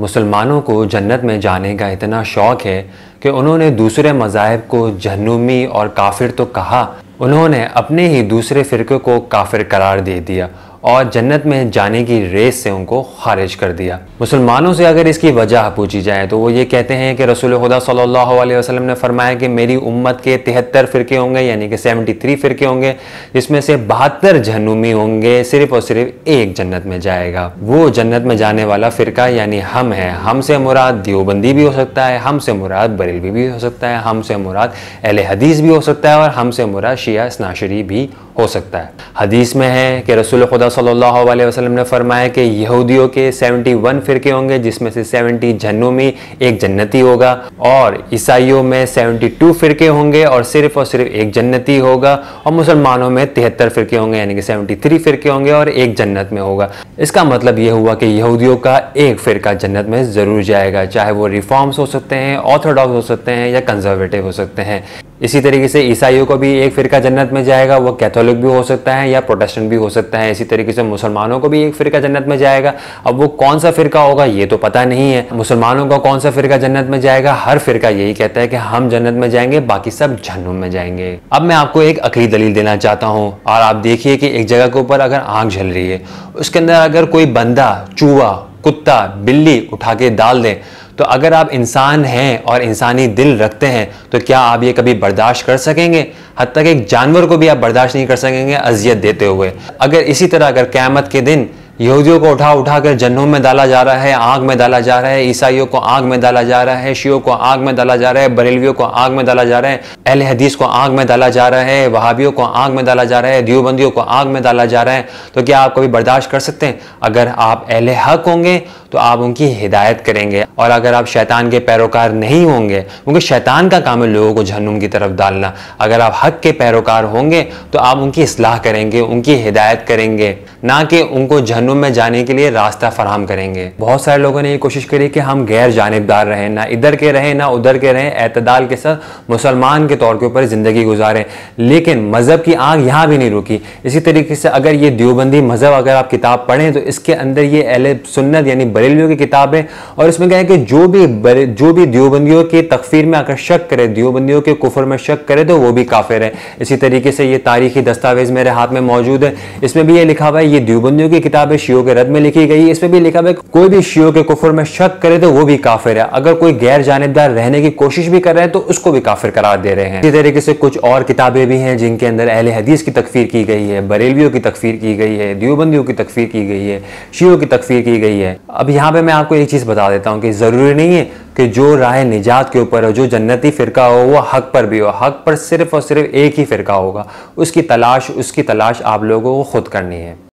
मुसलमानों को जन्नत में जाने का इतना शौक़ है कि उन्होंने दूसरे मज़ाहिब को जहन्नुमी और काफिर तो कहा, उन्होंने अपने ही दूसरे फ़िरक़े को काफिर करार दे दिया और जन्नत में जाने की रेस से उनको खारिज कर दिया। मुसलमानों से अगर इसकी वजह पूछी जाए तो वो ये कहते हैं कि रसूल खुदा सल्लल्लाहु अलैहि वसल्लम ने फरमाया कि मेरी उम्मत के 73 फ़िरके होंगे, यानी कि 73 फ़िरके होंगे, जिसमें से 72 जहन्नुमी होंगे, सिर्फ़ और सिर्फ एक जन्नत में जाएगा। वो जन्नत में जाने वाला फ़िरका यानी हम हैं। हम से मुराद देवबंदी भी हो सकता है, हम से मुराद बरेलवी भी हो सकता है, हम से मुराद अहले हदीस भी हो सकता है और हम से मुराद शिया इस्नाशरी भी हो सकता है। हदीस में है कि रसूल खुदा सल्लल्लाहु अलैहि वसल्लम ने फरमाया कि यहूदियों के 71 फ़िरके होंगे, जिसमें से 70 जहन्नुमी एक जन्नती होगा, और ईसाइयों में 72 फ़िरके होंगे और सिर्फ एक जन्नती होगा, और मुसलमानों में 73 फ़िरके होंगे, यानी कि 73 फ़िरके होंगे और एक जन्नत में होगा। इसका मतलब यह हुआ कि यहूदियों का एक फ़िरका जन्नत में ज़रूर जाएगा, चाहे वो रिफॉर्म्स हो सकते हैं, ऑर्थोडॉक्स हो सकते हैं या कंजर्वेटिव हो सकते हैं। इसी तरीके से ईसाइयों को भी एक फ़िरका जन्नत में जाएगा, वो कैथोलिक भी हो सकता है या प्रोटेस्टेंट भी हो सकता है। इसी तरीके से मुसलमानों को भी एक फ़िरका जन्नत में जाएगा, अब वो कौन सा फ़िरका होगा ये तो पता नहीं है। मुसलमानों का कौन सा फ़िरका जन्नत में जाएगा, हर फ़िरका यही कहता है कि हम जन्नत में जाएंगे, बाकी सब जहन्नुम में जाएंगे। अब मैं आपको एक अकली दलील देना चाहता हूँ, और आप देखिए कि एक जगह के ऊपर अगर आँख जल रही है, उसके अंदर अगर कोई बंदा चूहा, कुत्ता, बिल्ली उठा के डाल दें, तो अगर आप इंसान हैं और इंसानी दिल रखते हैं तो क्या आप ये कभी बर्दाश्त कर सकेंगे? हत्ता कि एक जानवर को भी आप बर्दाश्त नहीं कर सकेंगे अजियत देते हुए। अगर इसी तरह अगर क़यामत के दिन यहूदियों को उठा उठा कर जहन्नुम में डाला जा रहा है, आग में डाला जा रहा है, ईसाइयों को आग में डाला जा रहा है, शियों को आग में डाला जा रहा है, बरेलवियों को आग में डाला जा रहा है, अहले हदीस को आग में डाला जा रहा है, वहाबियों को आग में डाला जा रहा है, देवबंदियों को आग में डाला जा रहा है, तो क्या आप कभी बर्दाश्त कर सकते हैं? अगर आप अहले हक होंगे तो आप उनकी हिदायत करेंगे, और अगर आप शैतान के पैरोकार नहीं होंगे, क्योंकि शैतान का काम है लोगों को जहन्नुम की तरफ डालना, अगर आप हक के पैरोकार होंगे तो आप उनकी इस्लाह करेंगे, उनकी हिदायत करेंगे, ना कि उनको जहन्नुम में जाने के लिए रास्ता फराहम करेंगे। बहुत सारे लोगों ने ये कोशिश करी कि हम गैर जानिबदार रहें, ना इधर के रहें ना उधर के रहें, एतदाल के साथ मुसलमान के तौर के ऊपर ज़िंदगी गुजारें, लेकिन मज़हब की आग यहाँ भी नहीं रुकी। इसी तरीके से अगर ये देवबंदी मज़हब अगर आप किताब पढ़ें तो इसके अंदर ये अहले सुन्नत यानी बरेलवियों की किताब है, और इसमें कहा है कि जो भी देवबंदियों के तकफीर में अगर शक करे, देवबंदियों के कुफर में शक करे तो वो भी काफिर है। इसी तरीके से ये तारीखी दस्तावेज़ मेरे हाथ में मौजूद है, इसमें भी ये लिखा हुआ है, ये देवबंदियों की किताब है, शियों के रद्द में लिखी गई, इसमें भी लिखा हुआ है कोई भी शियों के कुफर में शक करे तो वो भी काफिर है। अगर कोई गैर जानिबदार रहने की कोशिश भी कर रहे हैं तो उसको भी काफिर करार दे रहे हैं। इसी तरीके से कुछ और किताबें भी हैं जिनके अंदर अहले हदीस की तकफीर की गई है, बरेलवियों की तकफीर की गई है, देवबंदियों की तकफीर की गई है, शियों की तकफीर की गई है। अब यहाँ पे मैं आपको एक चीज़ बता देता हूँ कि ज़रूरी नहीं है कि जो राह निजात के ऊपर हो, जो जन्नती फ़िरका हो, वो हक पर भी हो। हक पर सिर्फ़ और सिर्फ एक ही फ़िरका होगा, उसकी तलाश आप लोगों को ख़ुद करनी है।